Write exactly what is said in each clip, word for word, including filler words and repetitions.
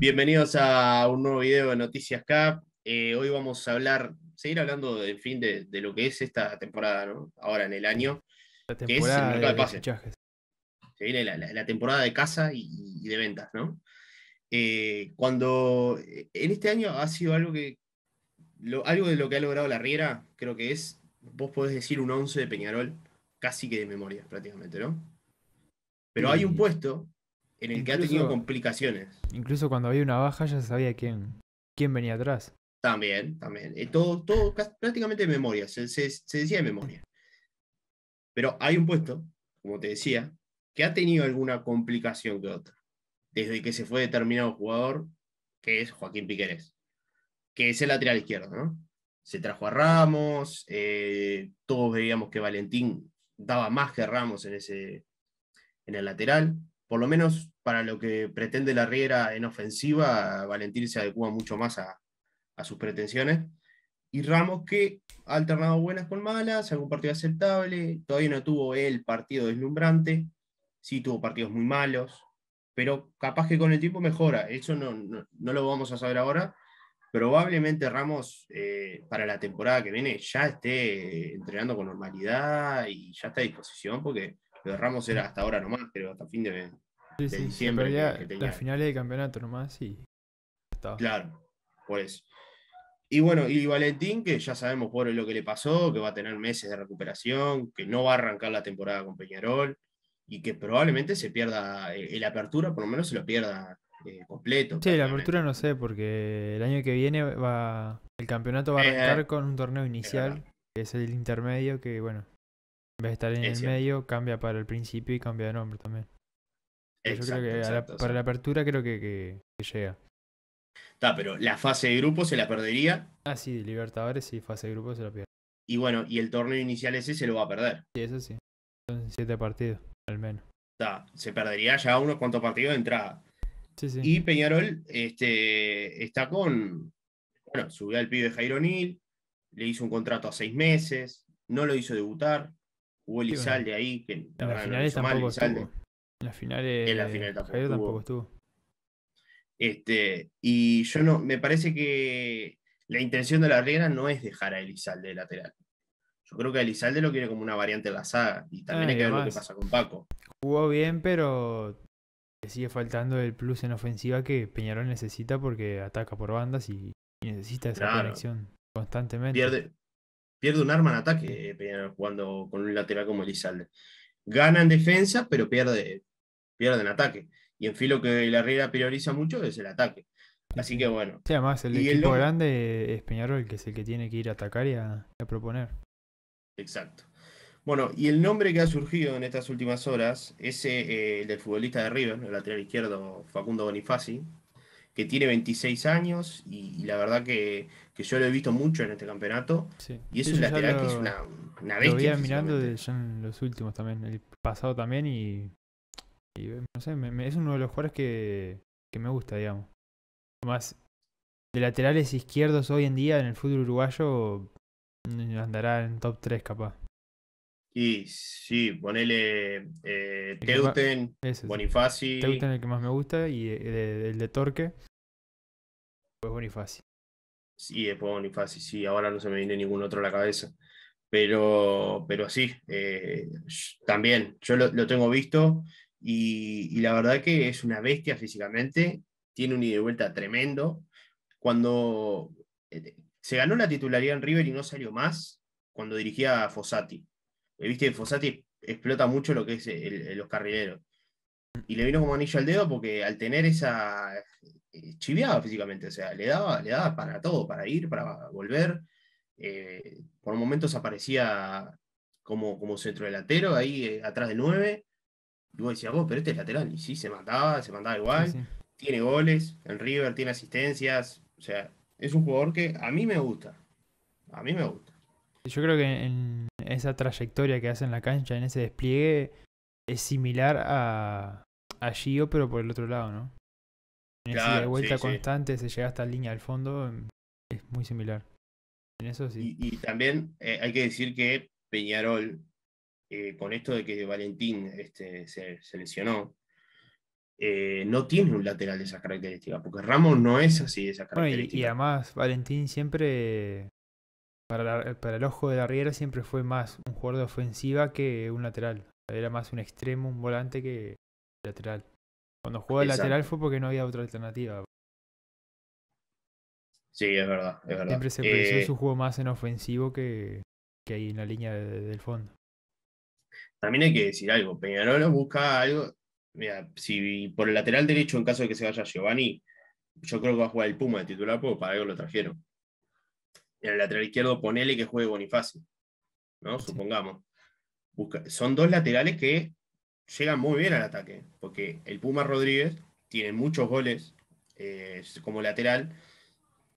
Bienvenidos a un nuevo video de Noticias Cap. Eh, hoy vamos a hablar, seguir hablando de, en fin, de, de lo que es esta temporada, ¿no? Ahora en el año, la que es el mercado de pases. Se viene la, la, la temporada de casa y, y de ventas, ¿no? Eh, cuando en este año ha sido algo que, lo, algo de lo que ha logrado la Riera, creo que es, vos podés decir un once de Peñarol casi que de memoria prácticamente, ¿no? Pero sí, hay un puesto en el incluso, que ha tenido complicaciones. Incluso cuando había una baja ya sabía quién, quién venía atrás. También, también. Eh, todo, todo prácticamente de memoria, se, se, se decía de memoria. Pero hay un puesto, como te decía, que ha tenido alguna complicación que otra. Desde que se fue determinado jugador, que es Joaquín Piquérez, que es el lateral izquierdo, ¿no? Se trajo a Ramos, eh, todos veíamos que Valentín daba más que Ramos en, ese, en el lateral. Por lo menos para lo que pretende la Riera en ofensiva, Valentín se adecua mucho más a, a sus pretensiones. Y Ramos, que ha alternado buenas con malas, algún partido aceptable, todavía no tuvo el partido deslumbrante, sí tuvo partidos muy malos, pero capaz que con el tiempo mejora. Eso no, no, no lo vamos a saber ahora. Probablemente Ramos eh, para la temporada que viene ya esté entrenando con normalidad y ya está a disposición, porque lo de Ramos era hasta ahora nomás, pero hasta fin de, sí, de sí, diciembre. Que, que las finales de campeonato nomás y está. Claro, por eso. Y bueno, y Valentín, que ya sabemos por lo que le pasó, que va a tener meses de recuperación, que no va a arrancar la temporada con Peñarol, y que probablemente se pierda la apertura, por lo menos se lo pierda eh, completo. Sí, la apertura no sé, porque el año que viene va el campeonato va a arrancar eh, con un torneo inicial, es que es el intermedio, que bueno, en vez de estar en es el cierto. medio, cambia para el principio y cambia de nombre también. Exacto, yo creo que exacto, la, para la apertura creo que, que, que llega. Está, pero la fase de grupo se la perdería. Ah, sí, Libertadores sí, fase de grupo se la pierde. Y bueno, y el torneo inicial ese se lo va a perder. Sí, eso sí. Son siete partidos. Al menos. Da, se perdería ya unos cuantos partidos de entrada. Sí, sí. Y Peñarol este, está con... Bueno, subió al pibe Jairo Neal, le hizo un contrato a seis meses, no lo hizo debutar, hubo Elizalde sí, bueno. ahí, que la verdad no hizo mal Elizalde. En las finales, en la final tampoco, Jairo tampoco estuvo. Este, y yo no, me parece que la intención de la Riera no es dejar a Elizalde de lateral. Yo creo que Elizalde lo quiere como una variante de la saga. Y también ah, hay que ver lo que pasa con Paco. Jugó bien, pero le sigue faltando el plus en ofensiva que Peñarol necesita, porque ataca por bandas y necesita esa claro. conexión constantemente. Pierde, pierde un arma en ataque Peñarol jugando con un lateral como Elizalde. Gana en defensa, pero pierde, pierde en ataque. Y en fin, lo que la Riera prioriza mucho es el ataque. Así que bueno. O sea, además, el y equipo el... grande es Peñarol, que es el que tiene que ir a atacar y a, a proponer. Exacto. Bueno, y el nombre que ha surgido en estas últimas horas es eh, el del futbolista de River, el lateral izquierdo Facundo Bonifazi, que tiene veintiséis años y, y la verdad que, que yo lo he visto mucho en este campeonato. Sí. Y es un lateral lo, que es una, una bestia. Lo veía mirando de, ya en los últimos también, el pasado también y, y no sé, me, me, es uno de los jugadores que, que me gusta, digamos. Además, de laterales izquierdos hoy en día en el fútbol uruguayo... Andará en top tres capaz. Y sí, ponele eh, Teuten, más... Bonifazi. Teuten el que más me gusta y el de, el de Torque. Después Bonifazi. Sí, después Bonifazi, sí. Ahora no se me viene ningún otro a la cabeza. Pero, pero sí, eh, también yo lo, lo tengo visto y, y la verdad que es una bestia físicamente. Tiene un ida y vuelta tremendo. Cuando... Eh, se ganó la titularidad en River y no salió más cuando dirigía a Fossati. Viste que Fossati explota mucho lo que es el, el, los carrileros. Y le vino como anillo al dedo porque al tener esa... chiviaba físicamente, o sea, le daba, le daba para todo, para ir, para volver. Eh, por momentos aparecía como, como centro delantero, ahí eh, atrás del nueve. Y vos decías, vos, pero este es lateral. Y sí, se mataba, se mataba igual. Sí, sí. Tiene goles en River, tiene asistencias, o sea... Es un jugador que a mí me gusta. A mí me gusta. Yo creo que en esa trayectoria que hace en la cancha, en ese despliegue, es similar a, a Gio, pero por el otro lado, ¿no? En claro, esa vuelta sí, constante, sí. se llega hasta la línea del fondo, es muy similar. En eso sí. Y, y también eh, hay que decir que Peñarol, eh, con esto de que Valentín este, se, se lesionó, eh, no tiene un lateral de esas características, porque Ramos no es así de esas características. Bueno, y, y además Valentín siempre, para, la, para el ojo de la Riera, siempre fue más un jugador de ofensiva que un lateral. Era más un extremo, un volante que lateral. Cuando jugó de lateral fue porque no había otra alternativa. Sí, es verdad, es verdad. Siempre se pensó eh, su juego más en ofensivo que, que ahí en la línea de, de, del fondo. También hay que decir algo. Peñarol busca algo. Mira, si por el lateral derecho, en caso de que se vaya Giovanni, yo creo que va a jugar el Puma de titular, porque para algo lo trajeron. En el lateral izquierdo, ponele que juegue Bonifazi, ¿no? Sí. Supongamos. Busca... Son dos laterales que llegan muy bien al ataque, porque el Puma Rodríguez tiene muchos goles eh, como lateral.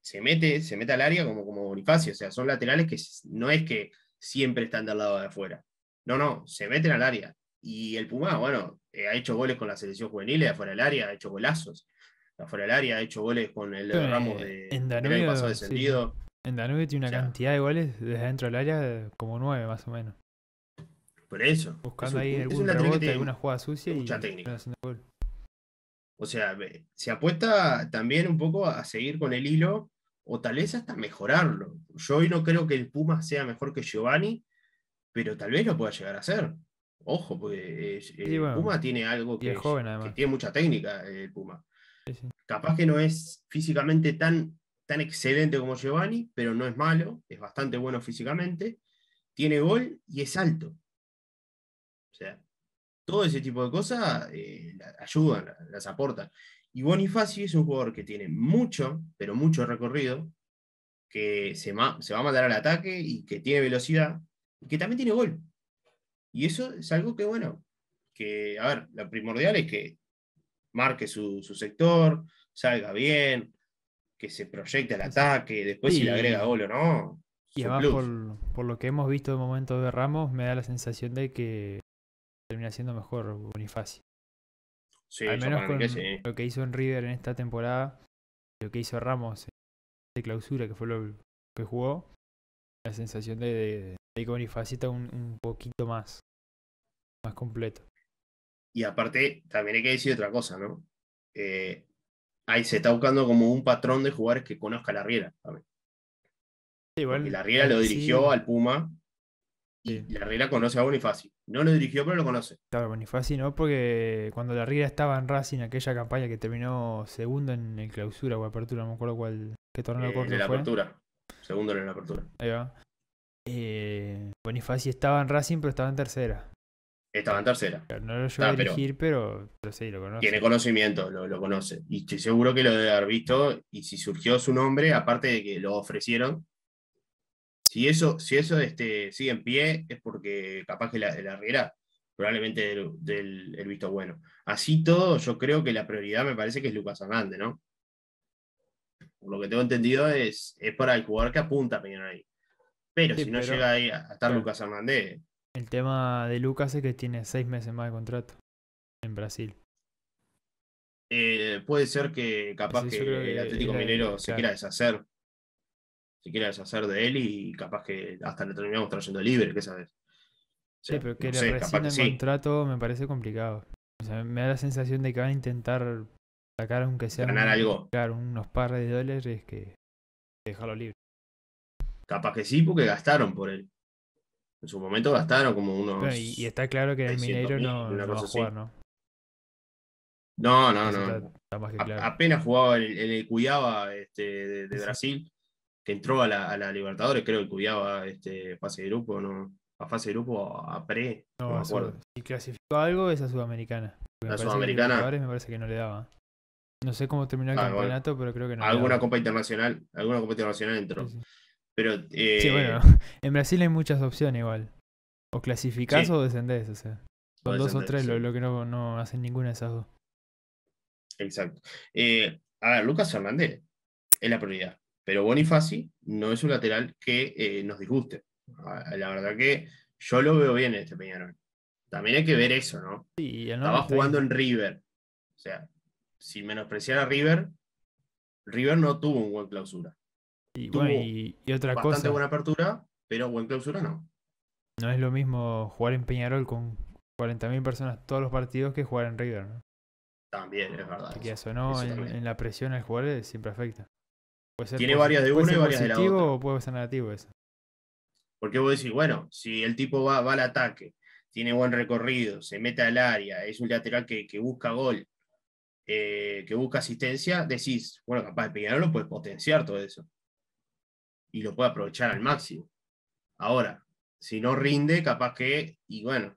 Se mete, se mete al área como, como Bonifazi. O sea, son laterales que no es que siempre están del lado de afuera. No, no, se meten al área. Y el Puma, bueno, eh, ha hecho goles con la selección juvenil de afuera del área, ha hecho golazos de afuera del área, ha hecho goles con el Pero, Ramos de, en Danubio, el paso descendido. Sí. En Danubio tiene una o sea, cantidad de goles desde dentro del área, como nueve más o menos. Por eso. Buscando es un, ahí algún rebote, alguna jugada sucia. Mucha y técnica. Gol. O sea, se apuesta también un poco a seguir con el hilo, o tal vez hasta mejorarlo. Yo hoy no creo que el Puma sea mejor que Giovanni, pero tal vez lo pueda llegar a ser. Ojo, porque el sí, bueno, Puma tiene algo que, joven, que tiene mucha técnica, el Puma. Sí, sí. Capaz que no es físicamente tan, tan excelente como Giovanni, pero no es malo, es bastante bueno físicamente, tiene gol y es alto. O sea, todo ese tipo de cosas eh, ayudan, las aportan. Y Bonifazi es un jugador que tiene mucho, pero mucho recorrido, que se, ma se va a mandar al ataque y que tiene velocidad, que también tiene gol. Y eso es algo que, bueno, que, a ver, lo primordial es que marque su, su sector, salga bien, que se proyecte al ataque, después sí, si le agrega gol o no. Y además, por, por lo que hemos visto de momento de Ramos, me da la sensación de que termina siendo mejor Bonifazi. Sí, al menos con que sí. Lo que hizo en River en esta temporada, lo que hizo Ramos de clausura, que fue lo que jugó, la sensación de... de que Bonifazi está un, un poquito más, más completo. Y aparte, también hay que decir otra cosa, ¿no? Eh, ahí se está buscando como un patrón de jugadores que conozca a la Riera. Sí, bueno, la Riera lo dirigió sí. al Puma y sí. la Riera conoce a Bonifazi. No lo dirigió, pero lo conoce. Claro, Bonifazi no, porque cuando la Riera estaba en Racing, aquella campaña que terminó segundo en el clausura o apertura, no me acuerdo cuál, qué torneo eh, corto fue. En la apertura, segundo en la apertura. Ahí va. Eh, Bonifazi estaba en Racing, pero estaba en tercera. Estaba en tercera. Pero no lo llevo ah, a dirigir, pero, pero, pero sí, lo conoce. Tiene conocimiento, lo, lo conoce. Y estoy seguro que lo debe haber visto. Y si surgió su nombre, aparte de que lo ofrecieron, si eso, si eso este, sigue en pie, es porque capaz que la, la Riera probablemente del, del el visto bueno. Así todo, yo creo que la prioridad me parece que es Lucas Hernández, ¿no? Por lo que tengo entendido, es, es para el jugador que apunta a Peñarol ahí. Pero sí, si no pero, llega ahí a estar claro, Lucas Hernández. El tema de Lucas es que tiene seis meses más de contrato en Brasil. Eh, puede ser que capaz que, que el Atlético era, Mineiro era, se claro. quiera deshacer. Se quiera deshacer de él y capaz que hasta le terminamos trayendo libre, ¿qué sabes? O sea, sí, pero que no le rescindan el contrato sí. me parece complicado. O sea, me da la sensación de que van a intentar sacar aunque sea ganar un, algo. Claro, unos par de dólares que dejarlo libre. Capaz que sí, porque gastaron por él. En su momento gastaron como unos... Pero y, y está claro que el Mineiro no, no va a jugar, ¿no? No, no, no. Está, está más que claro. A, apenas jugaba el, el Cuiabá este, de, de sí. Brasil, que entró a la, a la Libertadores, creo que el Cuiabá este, fase de grupo, ¿no? A fase de grupo, a pre, no, no me acuerdo. Si clasificó algo es a Sudamericana. Me la Sudamericana. Me parece que no le daba. No sé cómo terminó el ah, campeonato, bueno. pero creo que no Alguna Copa Internacional, alguna Copa Internacional entró. Sí, sí. Pero, eh, sí, bueno, en Brasil hay muchas opciones igual. O clasificás sí. o descendés, o sea. Son o dos o tres sí. lo, lo que no, no hacen ninguna de esas dos. Exacto. Eh, a ver, Lucas Hernández es la prioridad. Pero Bonifazi no es un lateral que eh, nos disguste. La verdad que yo lo veo bien en este Peñarol. También hay que ver eso, ¿no? Sí, Estaba jugando en River. O sea, sin menospreciar a River, River no tuvo un buen clausura. Y, bueno, y, y otra bastante cosa. Bastante buena apertura, pero buen clausura no. No es lo mismo jugar en Peñarol con cuarenta mil personas todos los partidos que jugar en River, ¿no? También, es verdad. Que eso no, eso en, en la presión al jugador siempre afecta. Tiene varias de uno y varias de la otra. ¿Puede ser positivo o puede ser negativo eso? Porque vos decís, bueno, si el tipo va, va al ataque, tiene buen recorrido, se mete al área, es un lateral que, que busca gol, eh, que busca asistencia, decís, bueno, capaz el Peñarol lo puede potenciar todo eso. Y lo puede aprovechar al máximo. Ahora, si no rinde, capaz que, y bueno,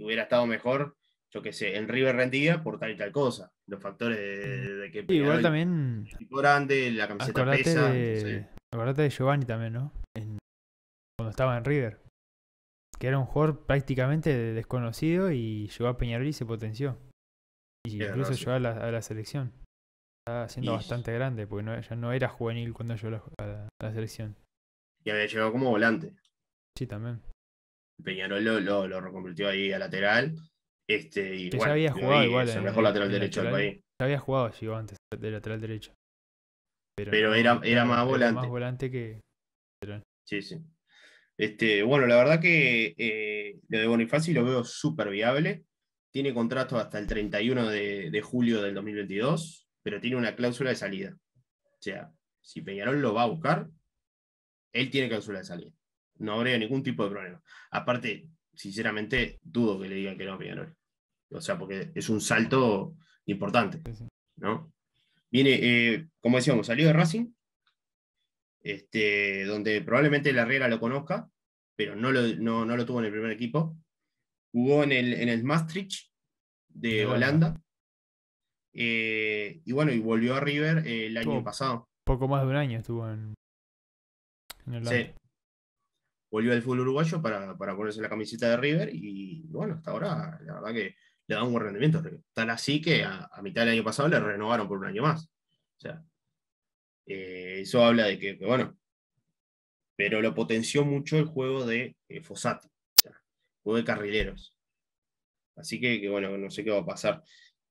hubiera estado mejor, yo qué sé, en River rendía por tal y tal cosa. Los factores de, de que Peñarol, igual también el tipo grande, la camiseta acordate pesa. De, sí. Acordate de Giovanni también, ¿no? En, cuando estaba en River. Que era un jugador prácticamente desconocido y llegó a Peñarol y se potenció. Y es incluso llegó a la, a la selección. Estaba siendo y... bastante grande, porque no, ya no era juvenil cuando llegó a la, a la selección. Y había llegado como volante. Sí, también. Peñarol lo, lo, lo reconvirtió ahí a lateral. Este, y que bueno, ya había jugado ahí, igual. Es el mejor en, lateral en derecho del país. Ya había jugado, llegó antes de lateral derecho. Pero, pero no, era, era más era volante. Más volante que. Sí, sí. Este, bueno, la verdad que eh, lo de Bonifazi lo veo súper viable. Tiene contrato hasta el treinta y uno de julio del dos mil veintidós, pero tiene una cláusula de salida. O sea, si Peñarol lo va a buscar, él tiene cláusula de salida. No habría ningún tipo de problema. Aparte, sinceramente, dudo que le digan que no a Peñarol. O sea, porque es un salto importante, ¿no? Viene, eh, como decíamos, salió de Racing. Este, donde probablemente la Riera lo conozca, pero no lo, no, no lo tuvo en el primer equipo. Jugó en el, en el Maastricht de Holanda. Eh, y bueno, y volvió a River eh, el año pasado. Poco más de un año estuvo en, en Holanda. Sí. Volvió al fútbol uruguayo para, para ponerse la camiseta de River. Y bueno, hasta ahora, la verdad que le da un buen rendimiento. Tal así que a, a mitad del año pasado le renovaron por un año más. O sea. Eh, eso habla de que, que, bueno, pero lo potenció mucho el juego de eh, Fossati, o sea, juego de carrileros. Así que, que, bueno, no sé qué va a pasar.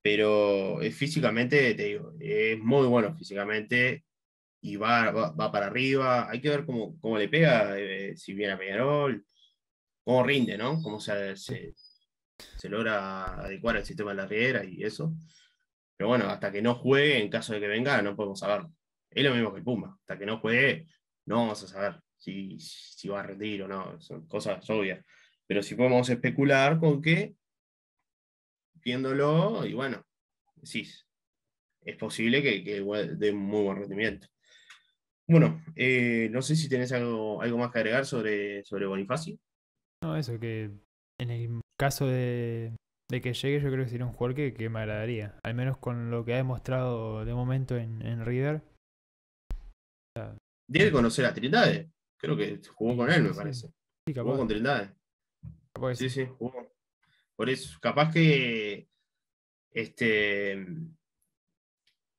Pero eh, físicamente, te digo, es muy bueno físicamente y va, va, va para arriba. Hay que ver cómo, cómo le pega, eh, si viene a Peñarol, cómo rinde, ¿no? Cómo se, se, se logra adecuar al sistema de la Riera y eso. Pero bueno, hasta que no juegue, en caso de que venga, no podemos saberlo. Es lo mismo que el Puma. Hasta que no juegue, no vamos a saber si, si va a rendir o no. Son cosas obvias. Pero sí podemos especular con que, viéndolo, y bueno, sí, es posible que, que dé un muy buen rendimiento. Bueno, eh, no sé si tenés algo, algo más que agregar sobre, sobre Bonifazi. No, eso, que en el caso de, de que llegue, yo creo que sería un jugador que, que me agradaría. Al menos con lo que ha demostrado de momento en, en River. Debe conocer a Trindade. Creo que jugó con él, me parece. Sí, jugó con Trindade. Capaz. Sí, sí, jugó. Por eso, capaz que. Este.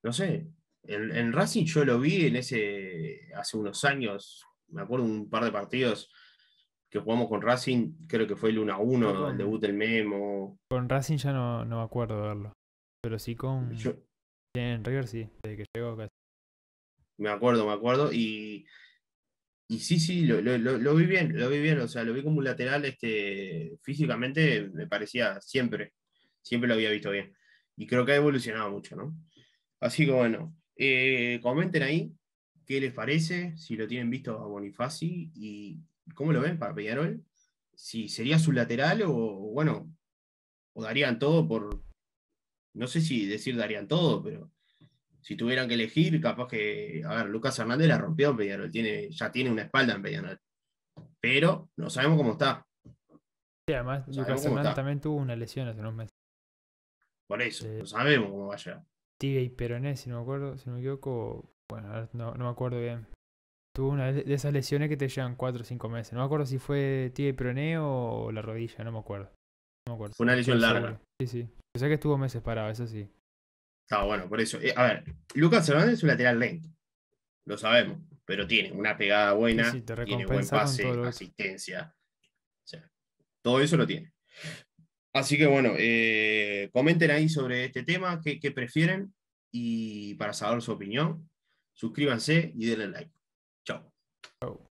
No sé. En, en Racing yo lo vi en ese. Hace unos años. Me acuerdo un par de partidos que jugamos con Racing. Creo que fue el uno a uno, el debut del Memo. Con Racing ya no, no me acuerdo de verlo. Pero sí con. Yo... En River sí, desde que llegó casi. Me acuerdo, me acuerdo, y, y sí, sí, lo, lo, lo vi bien, lo vi bien, o sea, lo vi como un lateral, este, físicamente me parecía siempre, siempre lo había visto bien, y creo que ha evolucionado mucho, ¿no? Así que bueno, eh, comenten ahí qué les parece, si lo tienen visto a Bonifazi, y cómo lo ven para Peñarol, si sería su lateral, o bueno, o darían todo por, no sé si decir darían todo, pero... Si tuvieran que elegir, capaz que... A ver, Lucas Hernández la rompió en Peñarol. Tiene, ya tiene una espalda en Peñarol. Pero no sabemos cómo está. Sí, además, no Lucas Hernández está. También tuvo una lesión hace unos meses. Por eso, eh, no sabemos cómo va a llegar. Tibia y peroné, si no me acuerdo, si no me equivoco... Bueno, no, no me acuerdo bien. Tuvo una de esas lesiones que te llevan cuatro o cinco meses. No me acuerdo si fue tibia y peroné o la rodilla, no me acuerdo. No me acuerdo. Fue una lesión sí, larga. Sí, sí. Yo sé que estuvo meses parado, eso sí. Está bueno, por eso. Eh, a ver, Lucas Hernández es un lateral lento. Lo sabemos. Pero tiene una pegada buena, sí, sí, tiene buen pase, asistencia. O sea, todo eso lo tiene. Así que bueno, eh, comenten ahí sobre este tema, qué, qué prefieren. Y para saber su opinión, suscríbanse y denle like. Chao.